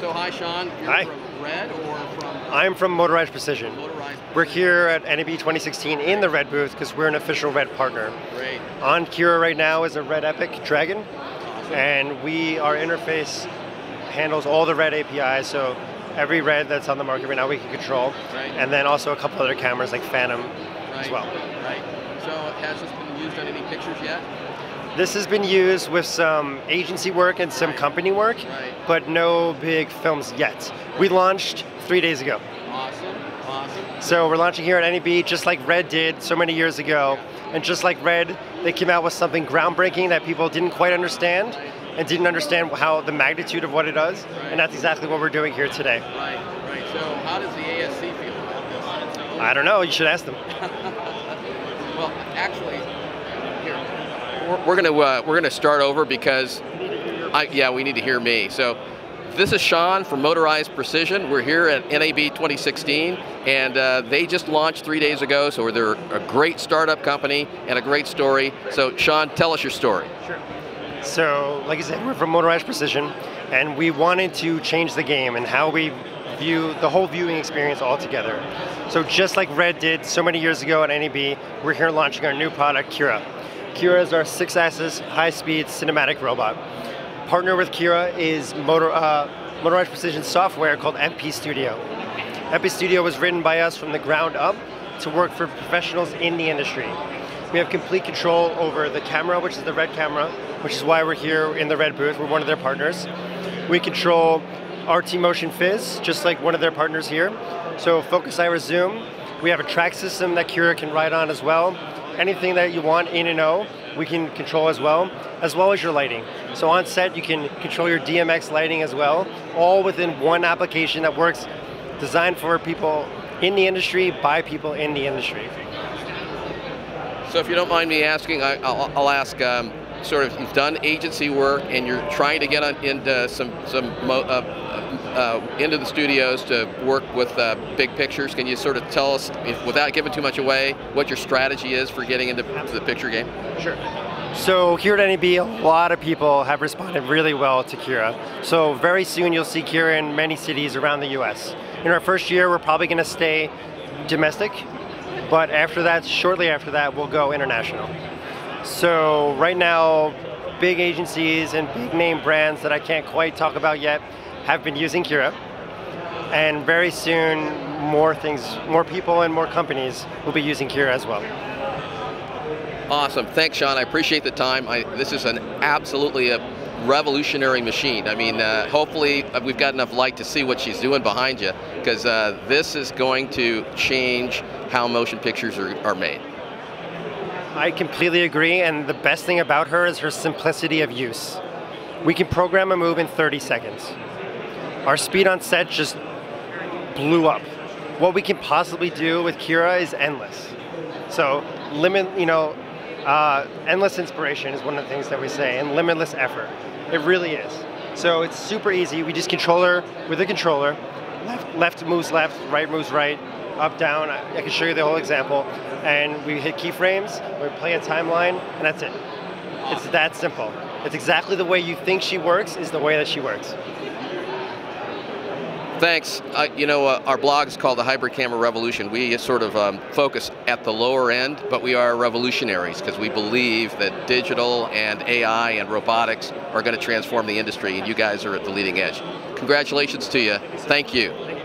So hi, Sean. You're from RED or from? I'm from Motorized Precision. Motorized Precision. We're here at NAB 2016 in the RED booth because we're an official RED partner. Great. On Kira right now is a RED Epic Dragon, and our interface handles all the RED APIs. So every RED that's on the market right now we can control, and then also a couple other cameras like Phantom as well. Right. So has this been used on any pictures yet? This has been used with some agency work and some company work, but no big films yet. We launched 3 days ago. Awesome, awesome. So we're launching here at NAB just like RED did so many years ago. And just like RED, they came out with something groundbreaking that people didn't quite understand and didn't understand how the magnitude of what it does. And that's exactly what we're doing here today. Right, right. So how does the ASC feel about this? I don't know, you should ask them. Well, actually, we're gonna start over because we need to hear me. So this is Sean from Motorized Precision. We're here at NAB 2016, and they just launched 3 days ago. So they're a great startup company and a great story. So Sean, tell us your story. Sure. So like I said, we're from Motorized Precision, and we wanted to change the game and how we view the whole viewing experience altogether. So just like RED did so many years ago at NAB, we're here launching our new product, Kira. Kira is our 6-axis, high-speed cinematic robot. Partner with Kira is Motorized Precision software called MP Studio. MP Studio was written by us from the ground up to work for professionals in the industry. We have complete control over the camera, which is the RED camera, which is why we're here in the RED booth. We're one of their partners. We control RT Motion Fizz, just like one of their partners here. So focus, iris, zoom. We have a track system that Kira can ride on as well. Anything that you want in and out, we can control as well as your lighting. So on set, you can control your DMX lighting as well, all within one application that works designed for people in the industry, by people in the industry. So if you don't mind me asking, I'll ask, sort of, you've done agency work and you're trying to get on into into the studios to work with big pictures. Can you sort of tell us, without giving too much away, what your strategy is for getting into the picture game? Sure. So here at NAB, a lot of people have responded really well to Kira. So very soon you'll see Kira in many cities around the US. In our first year, we're probably going to stay domestic, but after that, shortly after that, we'll go international. So right now, big agencies and big name brands that I can't quite talk about yet have been using Kira, and very soon more people and more companies will be using Kira as well. Awesome, thanks Sean, I appreciate the time. This is an absolutely revolutionary machine. I mean, hopefully we've got enough light to see what she's doing behind you, because this is going to change how motion pictures are made. I completely agree, and the best thing about her is her simplicity of use. We can program a move in 30 seconds. Our speed on set just blew up. What we can possibly do with Kira is endless. So, endless inspiration is one of the things that we say, and limitless effort. It really is. So it's super easy. We just control her with a controller. Left moves left, right moves right, up, down. I can show you the whole example. And we hit keyframes, we play a timeline, and that's it. It's that simple. It's exactly the way you think she works is the way that she works. Thanks. Our blog is called The Hybrid Camera Revolution. We sort of focus at the lower end, but we are revolutionaries because we believe that digital and AI and robotics are going to transform the industry, and you guys are at the leading edge. Congratulations to you. Thank you.